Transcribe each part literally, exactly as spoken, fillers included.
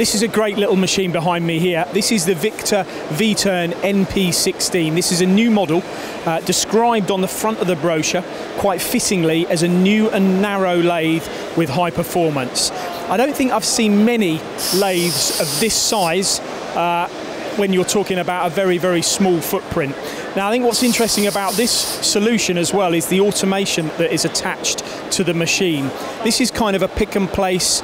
This is a great little machine behind me here. This is the Victor V-Turn N P sixteen. This is a new model uh, described on the front of the brochure quite fittingly as a new and narrow lathe with high performance. I don't think I've seen many lathes of this size uh, when you're talking about a very, very small footprint. Now, I think what's interesting about this solution as well is the automation that is attached to the machine. This is kind of a pick and place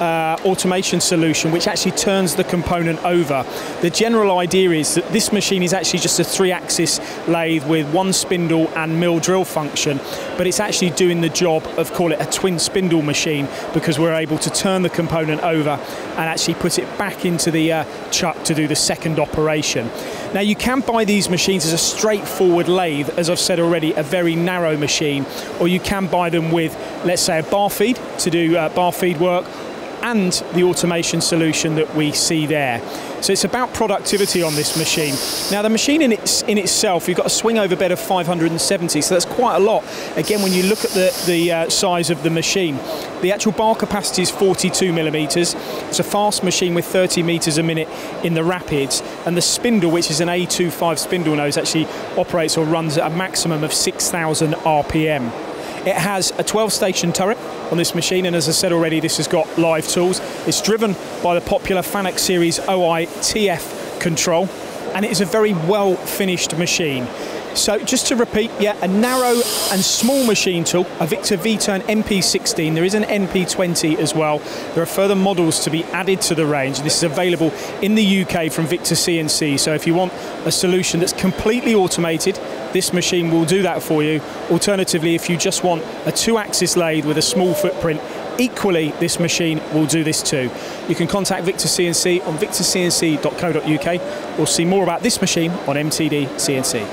uh, automation solution which actually turns the component over. The general idea is that this machine is actually just a three-axis lathe with one spindle and mill drill function, but it's actually doing the job of, call it, a twin spindle machine, because we're able to turn the component over and actually put it back into the uh, chuck to do the second operation. Now, you can buy these machines as a straightforward lathe, as I've said already, a very narrow machine, or you can buy them with, let's say, a bar feed to do uh, bar feed work and the automation solution that we see there. So it's about productivity on this machine. Now, the machine in, its, in itself, you've got a swing over bed of five hundred and seventy, so that's quite a lot. Again, when you look at the, the uh, size of the machine, the actual bar capacity is forty-two millimetres. It's a fast machine with thirty metres a minute in the rapids, and the spindle, which is an A twenty-five spindle nose, actually operates or runs at a maximum of six thousand R P M. It has a twelve station turret on this machine, and as I said already, this has got live tools. It's driven by the popular FANUC series O I T F control, and it is a very well finished machine. So just to repeat, yeah, a narrow and small machine tool, a Victor V-Turn N P sixteen. There is an N P twenty as well. There are further models to be added to the range. This is available in the U K from Victor C N C. So if you want a solution that's completely automated, this machine will do that for you. Alternatively, if you just want a two-axis lathe with a small footprint, equally, this machine will do this too. You can contact Victor C N C on victor c n c dot co dot u k or see more about this machine on M T D C N C.